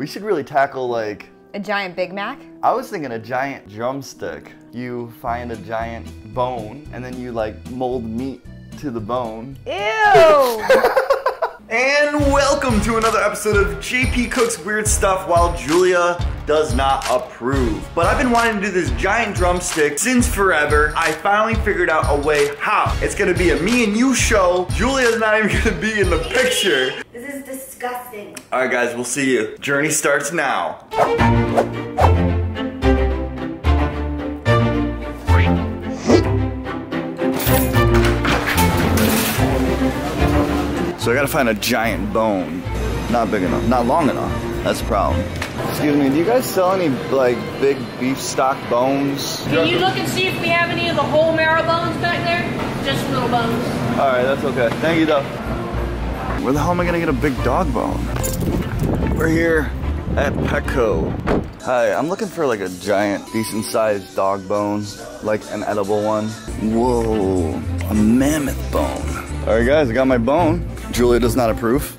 We should really tackle like... a giant Big Mac? I was thinking a giant drumstick. You find a giant bone and then you like mold meat to the bone. Ew! And welcome to another episode of JP Cook's Weird Stuff while Julia does not approve. But I've been wanting to do this giant drumstick since forever. I finally figured out a way how. It's gonna be a me and you show. Julia's not even gonna be in the picture. This is disgusting. All right guys, we'll see you. Journey starts now. So I gotta find a giant bone. Not big enough, not long enough. That's the problem. Excuse me, do you guys sell any like big beef stock bones? Can you look and see if we have any of the whole marrow bones back there? Just little bones. All right, that's okay. Thank you though. Where the hell am I gonna get a big dog bone? We're here at Petco. Hi, I'm looking for like a giant, decent sized dog bone, like an edible one. Whoa, a mammoth bone. All right guys, I got my bone. Julia does not approve.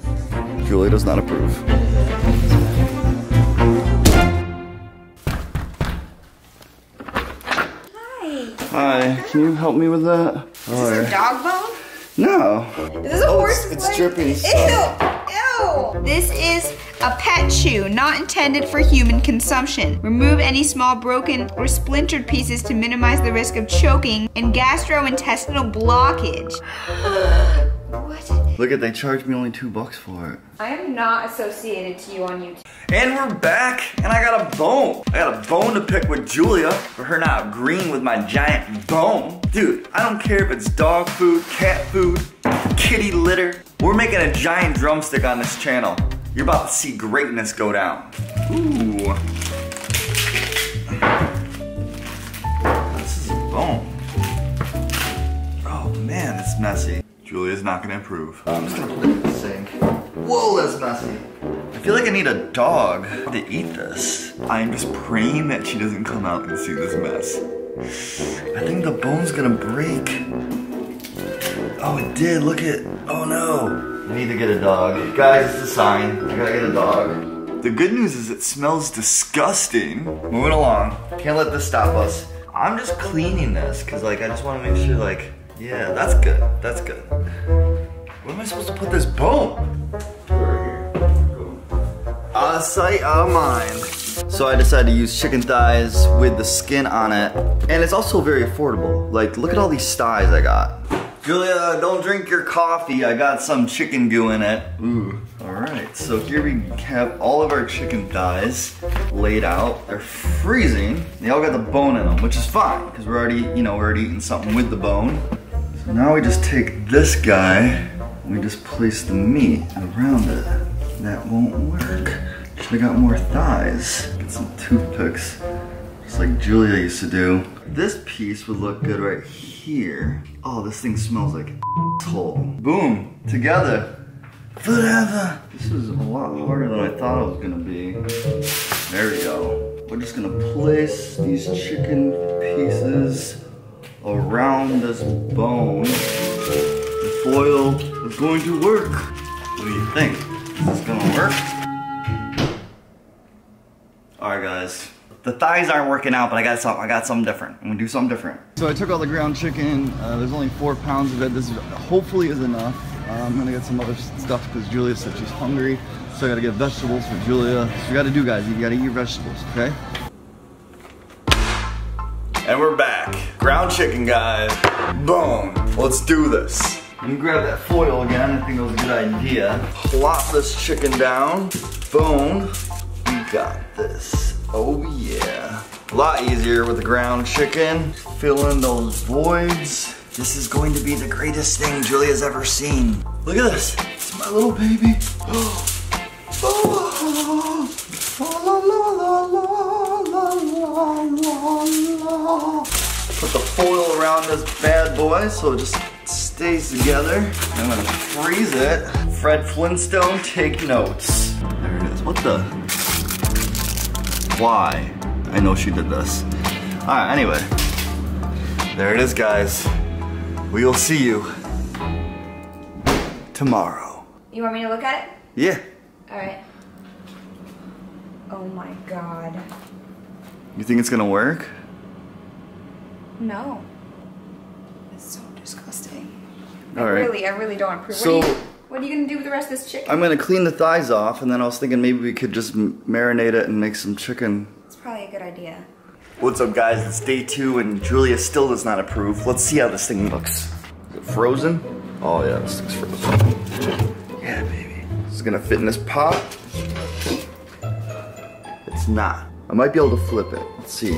Julia does not approve. Hi. Hi. Can you help me with that? Is this a dog bone? No. Is this a horse? It's dripping. Ew. Ew. This is a pet chew, not intended for human consumption. Remove any small broken or splintered pieces to minimize the risk of choking and gastrointestinal blockage. What? Look at, they charged me only $2 for it. I am not associated to you on YouTube. And we're back, and I got a bone. I got a bone to pick with Julia for her not agreeing with my giant bone. Dude, I don't care if it's dog food, cat food, kitty litter. We're making a giant drumstick on this channel. You're about to see greatness go down. Ooh. This is a bone. Oh man, it's messy. Julia's not gonna improve. I'm just gonna put it in the sink. Whoa, that's messy. I feel like I need a dog to eat this. I am just praying that she doesn't come out and see this mess. I think the bone's gonna break. Oh, it did, look at, oh no. I need to get a dog. Guys, it's a sign, I gotta get a dog. The good news is it smells disgusting. Moving along, can't let this stop us. I'm just cleaning this, cause like I just wanna make sure like, yeah, that's good. That's good. Where am I supposed to put this bone? Right here. Cool. Out of sight, out of mind. So I decided to use chicken thighs with the skin on it. And it's also very affordable. Like, look at all these thighs I got. Julia, don't drink your coffee. I got some chicken goo in it. Ooh. All right, so here we have all of our chicken thighs laid out. They're freezing. They all got the bone in them, which is fine, because we're already, you know, we're already eating something with the bone. So now we just take this guy, and we just place the meat around it. That won't work. Should've got more thighs. Get some toothpicks, just like Julia used to do. This piece would look good right here. Oh, this thing smells like asshole. Boom, together. Forever. This is a lot harder than I thought it was gonna be. There we go. We're just gonna place these chicken pieces around this bone. The foil is going to work. What do you think? Is this gonna work? Alright guys. The thighs aren't working out, but I got something different. I'm gonna do something different. So I took all the ground chicken. There's only 4 pounds of it. This hopefully is enough. I'm gonna get some other stuff because Julia said she's hungry. So I gotta get vegetables for Julia. So you gotta do guys, you gotta eat your vegetables, okay? And we're back. Ground chicken, guys. Boom. Let's do this. Let me grab that foil again. I think it was a good idea. Plop this chicken down. Boom. We got this. Oh yeah. A lot easier with the ground chicken. Fill in those voids. This is going to be the greatest thing Julia's ever seen. Look at this. It's my little baby. Put the foil around this bad boy so it just stays together. I'm gonna freeze it. Fred Flintstone, take notes. There it is. What the? Why? I know she did this. All right, anyway. There it is, guys. We'll see you tomorrow. You want me to look at it? Yeah. All right. Oh my God. You think it's gonna work? No. It's so disgusting. I really don't approve. What are you gonna do with the rest of this chicken? I'm gonna clean the thighs off, and then I was thinking maybe we could just marinate it and make some chicken. It's probably a good idea. What's up, guys? It's day 2, and Julia still does not approve. Let's see how this thing looks. Is it frozen? Oh yeah, this thing's frozen. Yeah, baby. This is gonna fit in this pot. It's not. I might be able to flip it. Let's see.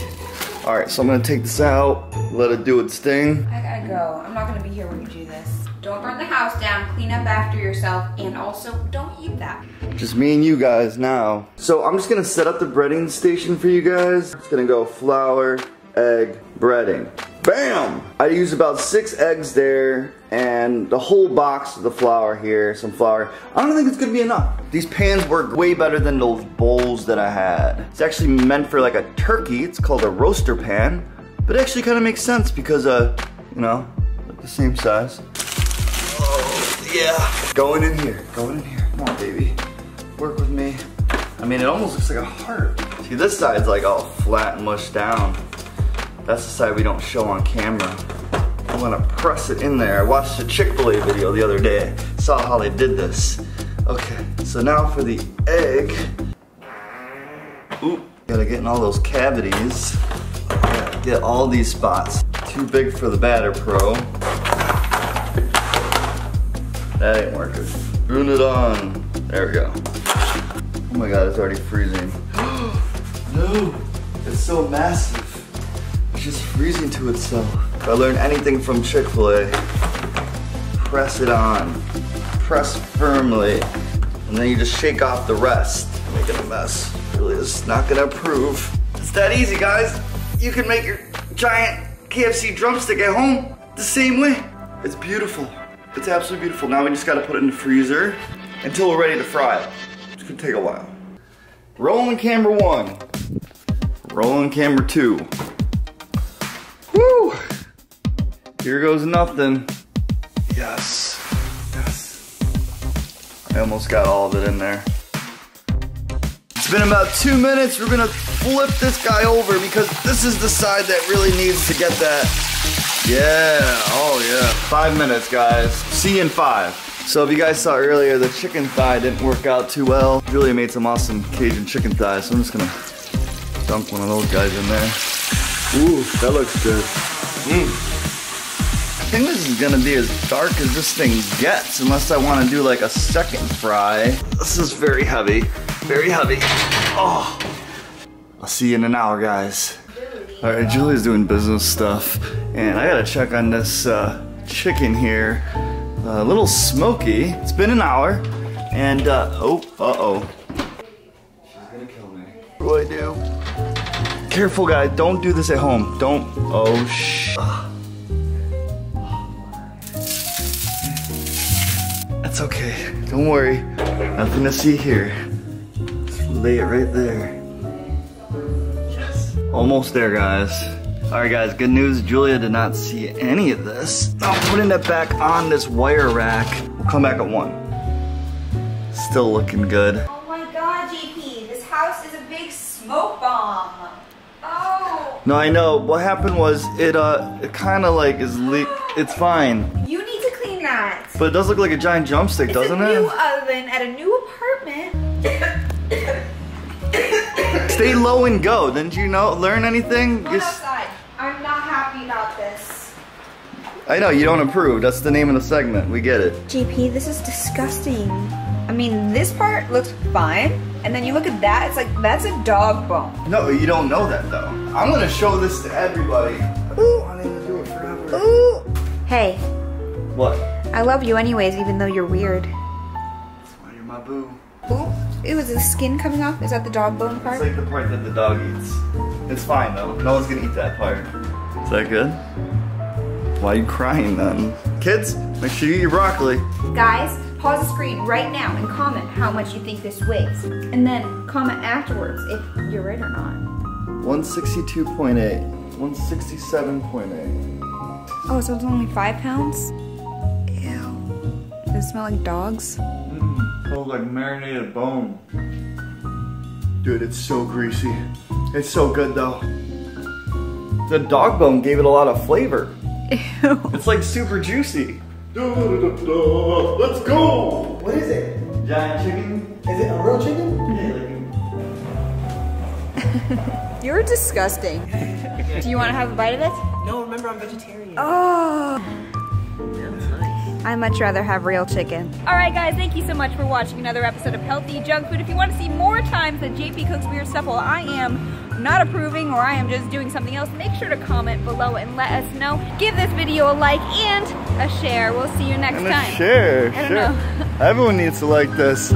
All right, so I'm gonna take this out, let it do its thing. I gotta go. I'm not gonna be here when you do this. Don't burn the house down, clean up after yourself, and also don't eat that. Just me and you guys now. So I'm just gonna set up the breading station for you guys. It's gonna go flour, egg, breading. Bam! I used about 6 eggs there and the whole box of the flour here, some flour. I don't think it's gonna be enough. These pans work way better than those bowls that I had. It's actually meant for like a turkey. It's called a roaster pan, but it actually kind of makes sense because, you know, the same size. Oh, yeah. Going in here, going in here. Come on, baby. Work with me. I mean, it almost looks like a heart. See, this side's like all flat and mushed down. That's the side we don't show on camera. I'm gonna press it in there. I watched a Chick-fil-A video the other day. Saw how they did this. Okay, so now for the egg. Oop, gotta get in all those cavities. Gotta get all these spots. Too big for the batter pro. That ain't working. Spoon it on. There we go. Oh my God, it's already freezing. No, it's so massive. Just freezing to itself. If I learned anything from Chick-fil-A, press it on. Press firmly. And then you just shake off the rest. Making a mess. Really is not gonna approve. It's that easy, guys. You can make your giant KFC drumstick at home the same way. It's beautiful. It's absolutely beautiful. Now we just gotta put it in the freezer until we're ready to fry it. It's gonna take a while. Rolling camera 1. Rolling camera 2. Woo! Here goes nothing. Yes. Yes. I almost got all of it in there. It's been about 2 minutes. We're gonna flip this guy over because this is the side that really needs to get that. Yeah. Oh yeah. 5 minutes, guys. See you in 5. So if you guys saw earlier, the chicken thigh didn't work out too well. Julia made some awesome Cajun chicken thighs, so I'm just gonna dump one of those guys in there. Ooh, that looks good. I think this is gonna be as dark as this thing gets, unless I wanna do like a second fry. This is very heavy, very heavy. Oh, I'll see you in an hour, guys. All right, Julia's doing business stuff, and I gotta check on this chicken here. A little smoky, it's been an hour, and she's gonna kill me. What do I do? Careful, guys, don't do this at home. Don't, oh, shh. That's okay, don't worry. Nothing to see here. Just lay it right there. Yes. Almost there, guys. All right, guys, good news. Julia did not see any of this. I'm putting it back on this wire rack. We'll come back at 1. Still looking good. Oh my God, JP, this house is a big smoke bomb. No, I know. What happened was it kind of like is leak. It's fine. You need to clean that. But it does look like a giant drumstick, doesn't it? It's a new oven at a new apartment. Stay low and go. Didn't you know? Learn anything? Go outside. I'm not happy about this. I know you don't approve. That's the name of the segment. We get it. JP, this is disgusting. I mean, this part looks fine, and then you look at that, it's like, that's a dog bone. No, you don't know that, though. I'm gonna show this to everybody. I've been wanting to do it forever. Ooh. Hey. What? I love you anyways, even though you're weird. That's why you're my boo. Ooh, it was the skin coming off? Is that the dog bone part? It's like the part that the dog eats. It's fine, though. No one's gonna eat that part. Is that good? Why are you crying, then? Kids, make sure you eat your broccoli. Guys. Pause the screen right now and comment how much you think this weighs. And then comment afterwards if you're right or not. 162.8, 167.8. Oh, so it's only 5 pounds? Ew. Does it smell like dogs? It smells like marinated bone. Dude, it's so greasy. It's so good though. The dog bone gave it a lot of flavor. Ew. It's like super juicy. Let's go! What is it? Giant chicken? Is it a real chicken? Yeah, like... You're disgusting. Do you want to have a bite of it? No, remember I'm vegetarian. Oh! I'd much rather have real chicken. All right guys, thank you so much for watching another episode of Healthy Junk Food. If you want to see more times that JP cooks weird stuff while I am not approving or I am just doing something else, make sure to comment below and let us know. Give this video a like and a share. We'll see you next time. And a share. I don't know. Everyone needs to like this.